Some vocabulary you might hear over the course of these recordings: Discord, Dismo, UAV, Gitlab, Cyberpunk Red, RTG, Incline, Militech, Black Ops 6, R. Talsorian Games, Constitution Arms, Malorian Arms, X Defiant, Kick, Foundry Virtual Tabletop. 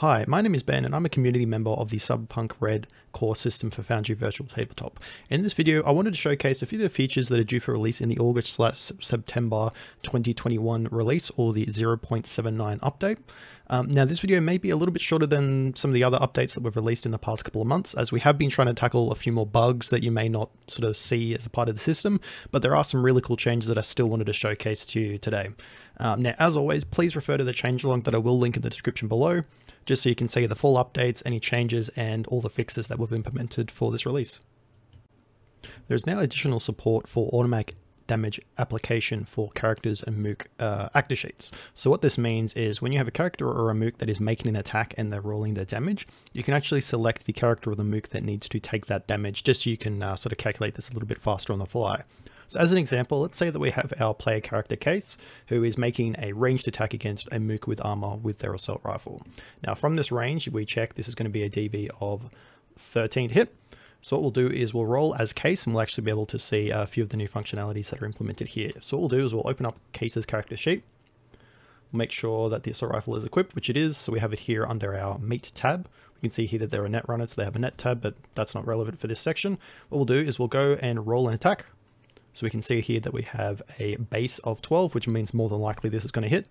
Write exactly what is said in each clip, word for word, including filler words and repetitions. Hi, my name is Ben and I'm a community member of the Cyberpunk Red core system for Foundry Virtual Tabletop. In this video, I wanted to showcase a few of the features that are due for release in the August slash September twenty twenty-one release, or the zero point seven nine update. Um, now this video may be a little bit shorter than some of the other updates that we've released in the past couple of months, as we have been trying to tackle a few more bugs that you may not sort of see as a part of the system, but there are some really cool changes that I still wanted to showcase to you today. Um, now, as always, please refer to the changelog that I will link in the description below, just so you can see the full updates, any changes, and all the fixes that we've implemented for this release. There's now additional support for automatic damage application for characters and mook uh, actor sheets. So what this means is when you have a character or a mook that is making an attack and they're rolling their damage, you can actually select the character or the mook that needs to take that damage, just so you can uh, sort of calculate this a little bit faster on the fly. So as an example, let's say that we have our player character Case, who is making a ranged attack against a mook with armor with their assault rifle. Now from this range, we check this is going to be a D V of thirteen to hit. So what we'll do is we'll roll as Case, and we'll actually be able to see a few of the new functionalities that are implemented here. So what we'll do is we'll open up Case's character sheet. We'll make sure that the assault rifle is equipped, which it is. So we have it here under our meat tab. We can see here that there are net runners, so they have a net tab, but that's not relevant for this section. What we'll do is we'll go and roll an attack. So we can see here that we have a base of twelve, which means more than likely this is going to hit.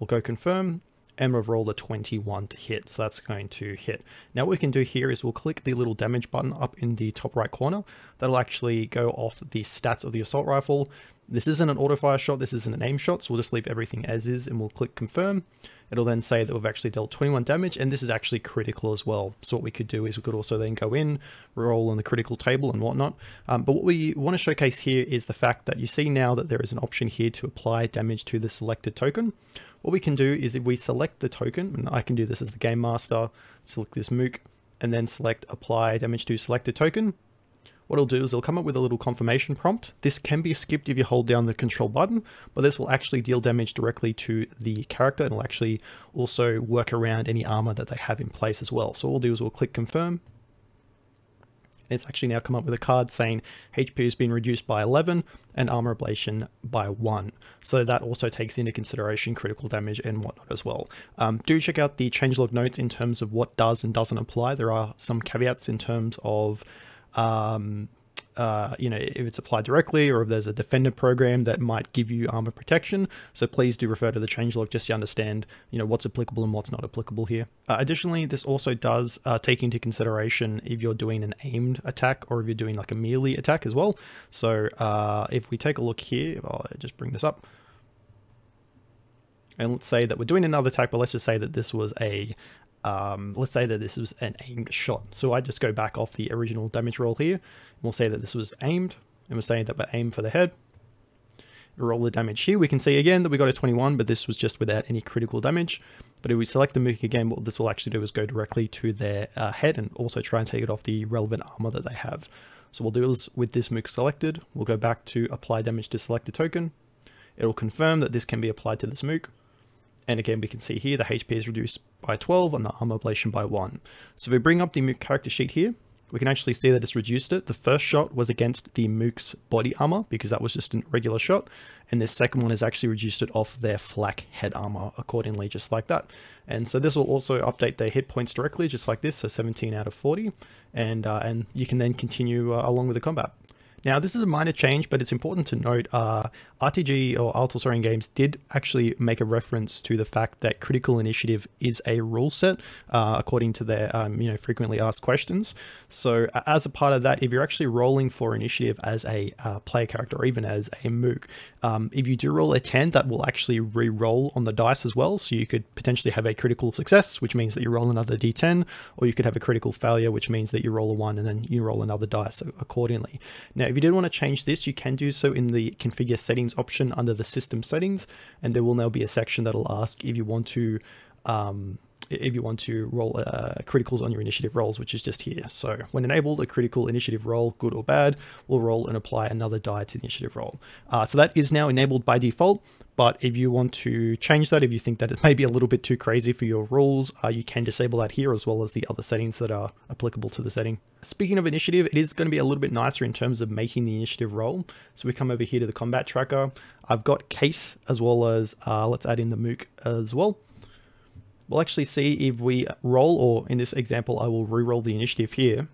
We'll go confirm, and we've rolled a twenty-one to hit, so that's going to hit. Now what we can do here is we'll click the little damage button up in the top right corner. That'll actually go off the stats of the assault rifle. This isn't an auto-fire shot, this isn't an aim shot, so we'll just leave everything as is, and we'll click confirm. It'll then say that we've actually dealt twenty-one damage, and this is actually critical as well. So what we could do is we could also then go in, roll on the critical table and whatnot. Um, but what we want to showcase here is the fact that you see now that there is an option here to apply damage to the selected token. What we can do is if we select the token, and I can do this as the game master, select this mook, and then select apply damage to selected token. What it'll do is it'll come up with a little confirmation prompt. This can be skipped if you hold down the control button, but this will actually deal damage directly to the character, and it'll actually also work around any armor that they have in place as well. So what we'll do is we'll click confirm. It's actually now come up with a card saying H P has been reduced by eleven and armor ablation by one. So that also takes into consideration critical damage and whatnot as well. Um, do check out the changelog notes in terms of what does and doesn't apply. There are some caveats in terms of um uh you know, if it's applied directly or if there's a defender program that might give you armor protection, so please do refer to the changelog just to understand, you know, what's applicable and what's not applicable here. Uh, additionally, this also does uh, take into consideration if you're doing an aimed attack or if you're doing like a melee attack as well. So uh if we take a look here, I'll just bring this up, and let's say that we're doing another attack, but let's just say that this was a Um, let's say that this was an aimed shot. So I just go back off the original damage roll here, and we'll say that this was aimed, and we're saying that we're aimed for the head. Roll the damage here. We can see again that we got a twenty-one, but this was just without any critical damage. But if we select the mook again, what this will actually do is go directly to their uh, head, and also try and take it off the relevant armor that they have. So what we'll do is with this mook selected, we'll go back to apply damage to select the token. It'll confirm that this can be applied to this mook. And again, we can see here the H P is reduced by twelve and the armor ablation by one. So if we bring up the mook character sheet here, we can actually see that it's reduced it. The first shot was against the mook's body armor because that was just a regular shot. And this second one has actually reduced it off their flak head armor accordingly, just like that. And so this will also update their hit points directly, just like this. So seventeen out of forty. And, uh, and you can then continue uh, along with the combat. Now, this is a minor change, but it's important to note uh, R T G or R. Talsorian Games did actually make a reference to the fact that critical initiative is a rule set uh, according to their um, you know, frequently asked questions. So uh, as a part of that, if you're actually rolling for initiative as a uh, player character or even as a mook, um, if you do roll a ten, that will actually re-roll on the dice as well. So you could potentially have a critical success, which means that you roll another D ten, or you could have a critical failure, which means that you roll a one and then you roll another dice accordingly. Now, if you did want to change this, you can do so in the configure settings option under the system settings, and there will now be a section that'll ask if you want to um, if you want to roll uh, criticals on your initiative rolls, which is just here. So when enabled, a critical initiative roll, good or bad, will roll and apply another die to the initiative roll. Uh, so that is now enabled by default, but if you want to change that, if you think that it may be a little bit too crazy for your rules, uh, you can disable that here as well as the other settings that are applicable to the setting. Speaking of initiative, it is going to be a little bit nicer in terms of making the initiative roll. So we come over here to the combat tracker. I've got Case as well as, uh, let's add in the mook as well. We'll actually see if we roll, or in this example, I will re-roll the initiative here.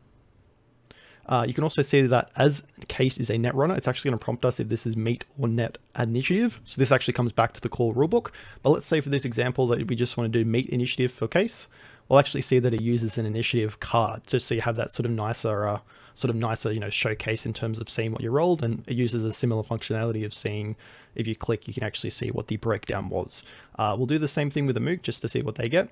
Uh, you can also see that as case is a netrunner, it's actually going to prompt us if this is meet or net initiative. So this actually comes back to the core rulebook. But let's say for this example that we just want to do meet initiative for case. We'll actually see that it uses an initiative card, just so you have that sort of nicer, uh, sort of nicer, you know, showcase in terms of seeing what you rolled. And it uses a similar functionality of seeing, if you click, you can actually see what the breakdown was. Uh, we'll do the same thing with the mook just to see what they get.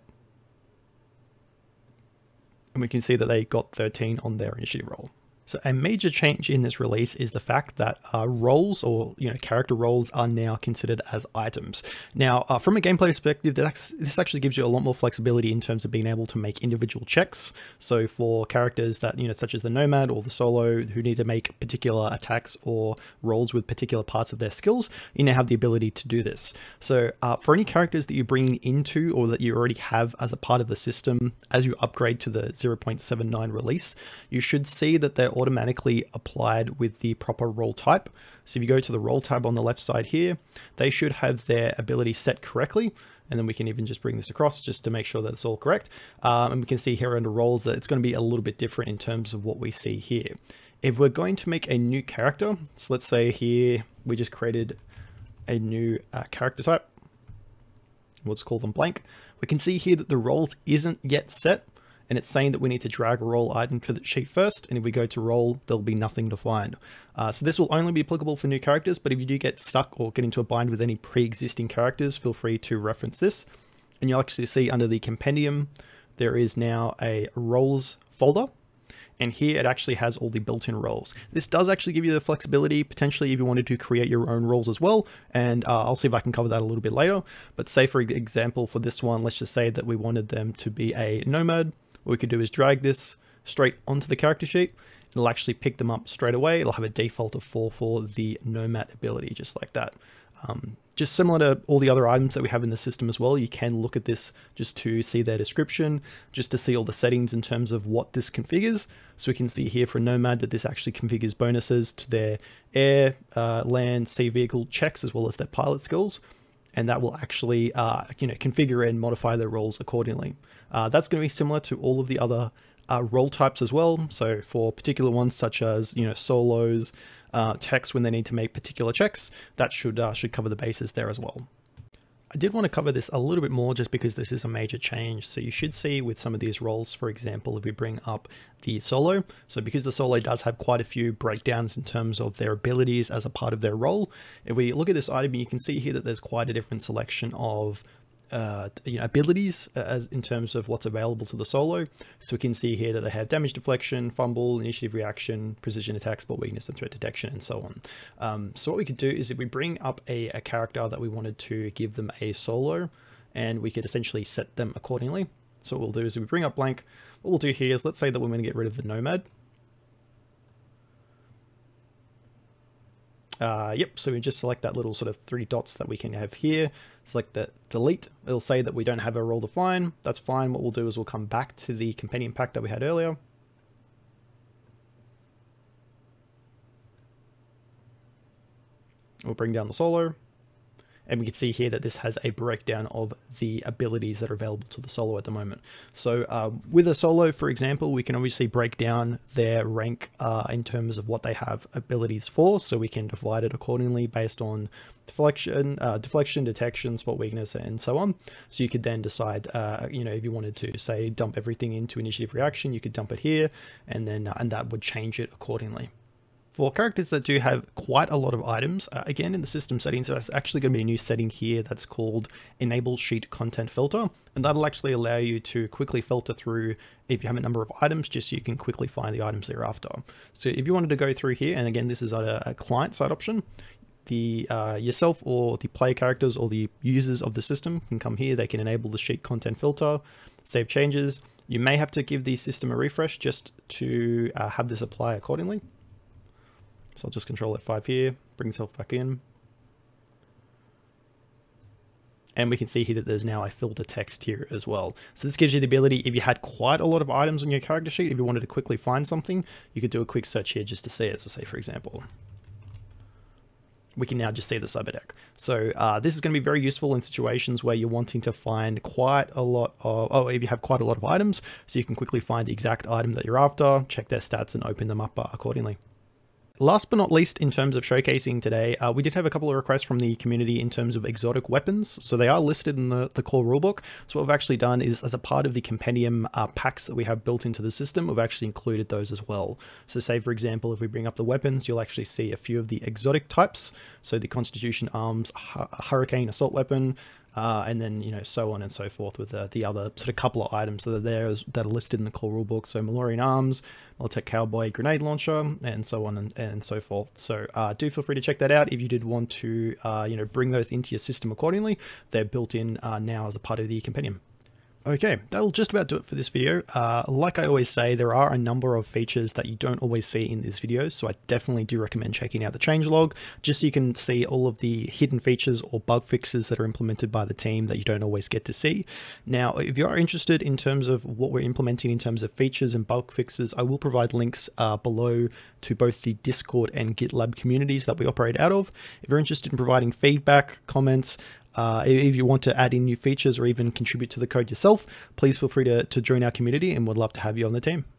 And we can see that they got thirteen on their initiative roll. So a major change in this release is the fact that uh, roles, or you know, character roles, are now considered as items. Now, uh, from a gameplay perspective, this actually gives you a lot more flexibility in terms of being able to make individual checks. So for characters that, you know, such as the Nomad or the Solo, who need to make particular attacks or roles with particular parts of their skills, you now have the ability to do this. So uh, for any characters that you bring into or that you already have as a part of the system, as you upgrade to the zero point seven nine release, you should see that they're automatically applied with the proper role type. So if you go to the role tab on the left side here, they should have their ability set correctly. And then we can even just bring this across just to make sure that it's all correct. Um, and we can see here under roles that it's going to be a little bit different in terms of what we see here. If we're going to make a new character, so let's say here we just created a new uh, character type. Let's call them blank. We can see here that the roles isn't yet set. And it's saying that we need to drag a roll item to the sheet first, and if we go to roll, there'll be nothing to find. Uh, so this will only be applicable for new characters, but if you do get stuck or get into a bind with any pre-existing characters, feel free to reference this. And you'll actually see under the compendium, there is now a roles folder. And here it actually has all the built-in roles. This does actually give you the flexibility, potentially, if you wanted to create your own roles as well. And uh, I'll see if I can cover that a little bit later. But say, for example, for this one, let's just say that we wanted them to be a nomad. What we could do is drag this straight onto the character sheet. It'll actually pick them up straight away. It'll have a default of four for the Nomad ability, just like that. Um, just similar to all the other items that we have in the system as well, you can look at this just to see their description, just to see all the settings in terms of what this configures. So we can see here for Nomad that this actually configures bonuses to their air, uh, land, sea vehicle checks, as well as their pilot skills. And that will actually, uh, you know, configure and modify their roles accordingly. Uh, that's going to be similar to all of the other uh, role types as well. So for particular ones such as, you know, solos, uh, techs when they need to make particular checks, that should uh, should cover the bases there as well. I did want to cover this a little bit more just because this is a major change. So you should see with some of these roles, for example, if we bring up the solo. So because the solo does have quite a few breakdowns in terms of their abilities as a part of their role, if we look at this item, you can see here that there's quite a different selection of uh, you know, abilities as in terms of what's available to the solo. So we can see here that they have damage deflection, fumble, initiative reaction, precision attack, spot weakness, and threat detection, and so on. Um, so what we could do is if we bring up a, a character that we wanted to give them a solo, and we could essentially set them accordingly. So what we'll do is if we bring up blank, what we'll do here is let's say that we're going to get rid of the Nomad. Uh, yep, so we just select that little sort of three dots that we can have here, select that delete, it'll say that we don't have a role defined, that's fine. What we'll do is we'll come back to the companion pack that we had earlier. We'll bring down the solo, and we can see here that this has a breakdown of the abilities that are available to the solo at the moment. So uh, with a solo, for example, we can obviously break down their rank uh, in terms of what they have abilities for. So we can divide it accordingly based on deflection, uh, deflection, detection, spot weakness, and so on. So you could then decide, uh, you know, if you wanted to say dump everything into initiative reaction, you could dump it here, and then uh, and that would change it accordingly. For characters that do have quite a lot of items, uh, again, in the system settings, there's actually going to be a new setting here that's called Enable Sheet Content Filter, and that'll actually allow you to quickly filter through if you have a number of items, just so you can quickly find the items thereafter. So if you wanted to go through here, and again, this is a, a client-side option, the uh, yourself or the player characters or the users of the system can come here, they can enable the Sheet Content Filter, save changes. You may have to give the system a refresh just to uh, have this apply accordingly. So I'll just control F five here, bring itself back in. And we can see here that there's now a filter text here as well. So this gives you the ability, if you had quite a lot of items on your character sheet, if you wanted to quickly find something, you could do a quick search here just to see it. So say, for example, we can now just see the cyberdeck. So uh, this is going to be very useful in situations where you're wanting to find quite a lot of, oh, if you have quite a lot of items, so you can quickly find the exact item that you're after, check their stats and open them up uh, accordingly. Last but not least, in terms of showcasing today, uh, we did have a couple of requests from the community in terms of exotic weapons. So they are listed in the, the core rulebook. So what we've actually done is, as a part of the compendium uh, packs that we have built into the system, we've actually included those as well. So say, for example, if we bring up the weapons, you'll actually see a few of the exotic types. So the Constitution Arms, hu- Hurricane Assault Weapon, Uh, and then, you know, so on and so forth with the, the other sort of couple of items that are there that are listed in the core rulebook. So Malorian Arms, Militech Cowboy Grenade Launcher, and so on and, and so forth. So uh, do feel free to check that out if you did want to, uh, you know, bring those into your system accordingly. They're built in uh, now as a part of the compendium. Okay, that'll just about do it for this video. Uh, like I always say, there are a number of features that you don't always see in this video, so I definitely do recommend checking out the changelog, just so you can see all of the hidden features or bug fixes that are implemented by the team that you don't always get to see. Now, if you are interested in terms of what we're implementing in terms of features and bug fixes, I will provide links uh, below to both the Discord and GitLab communities that we operate out of. If you're interested in providing feedback, comments, Uh, if you want to add in new features or even contribute to the code yourself, please feel free to, to join our community, and we'd love to have you on the team.